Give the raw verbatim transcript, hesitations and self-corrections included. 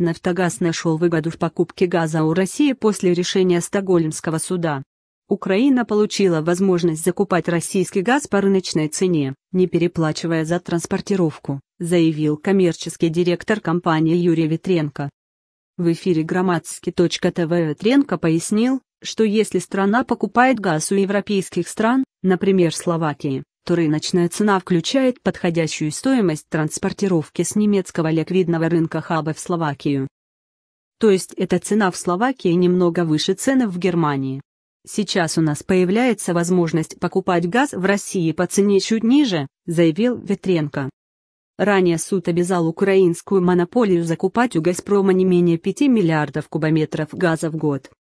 Нафтогаз нашел выгоду в покупке газа у России после решения Стокгольмского суда. Украина получила возможность закупать российский газ по рыночной цене, не переплачивая за транспортировку, заявил коммерческий директор компании Юрий Витренко. В эфире Громадське точка ТВ Витренко пояснил, что если страна покупает газ у европейских стран, например, Словакии, то рыночная цена включает подходящую стоимость транспортировки с немецкого ликвидного рынка хаба в Словакию. То есть эта цена в Словакии немного выше цены в Германии. Сейчас у нас появляется возможность покупать газ в России по цене чуть ниже, заявил Витренко. Ранее суд обязал украинскую монополию закупать у «Газпрома» не менее пяти миллиардов кубометров газа в год.